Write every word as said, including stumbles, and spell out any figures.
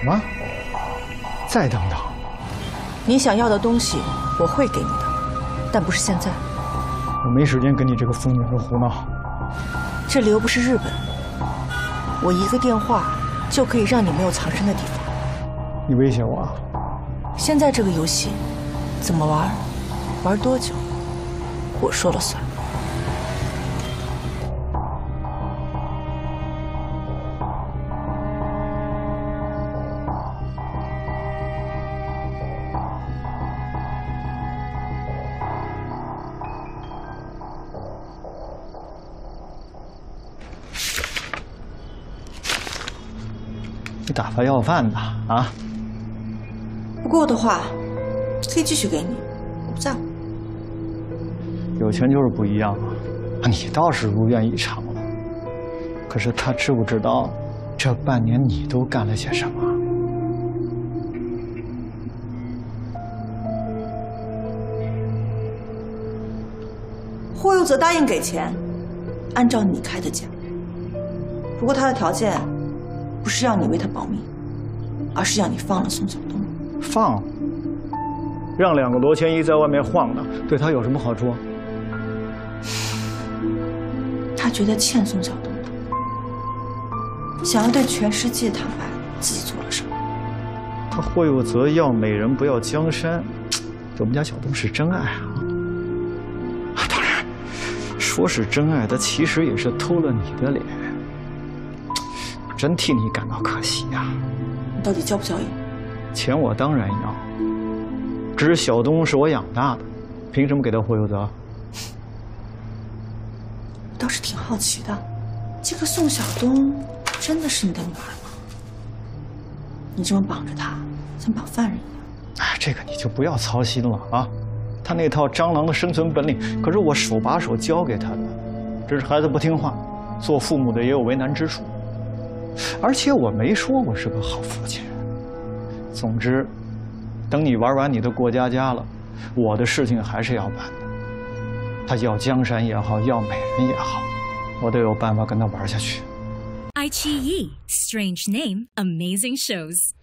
什么？再等等。你想要的东西我会给你的，但不是现在。我没时间跟你这个疯女人胡闹。这里又不是日本，我一个电话就可以让你没有藏身的地方。你威胁我啊？现在这个游戏怎么玩，玩多久，我说了算。 你打发要饭的啊！不够的话，可以继续给你，我不在乎。有钱就是不一样啊！你倒是如愿以偿了。可是他知不知道，这半年你都干了些什么？霍佑泽答应给钱，按照你开的价。不过他的条件。 不是让你为他保密，而是让你放了宋晓东。放？让两个罗千一在外面晃荡，对他有什么好处？他觉得欠宋晓东的，想要对全世界坦白自己做了什么。他霍有泽要美人不要江山，对我们家小东是真爱啊！当然，说是真爱，他其实也是偷了你的脸。 真替你感到可惜呀！你到底交不交易？钱我当然要，只是小东是我养大的，凭什么给他霍有泽？我倒是挺好奇的，这个宋晓东真的是你的女儿吗？你这么绑着她，像绑犯人一样。哎，这个你就不要操心了啊！他那套蟑螂的生存本领，可是我手把手教给他的，只是孩子不听话，做父母的也有为难之处。 而且我没说我是个好父亲。总之，等你玩完你的过家家了，我的事情还是要办的。他要江山也好，要美人也好，我都有办法跟他玩下去。iQIYI Strange Name Amazing Shows。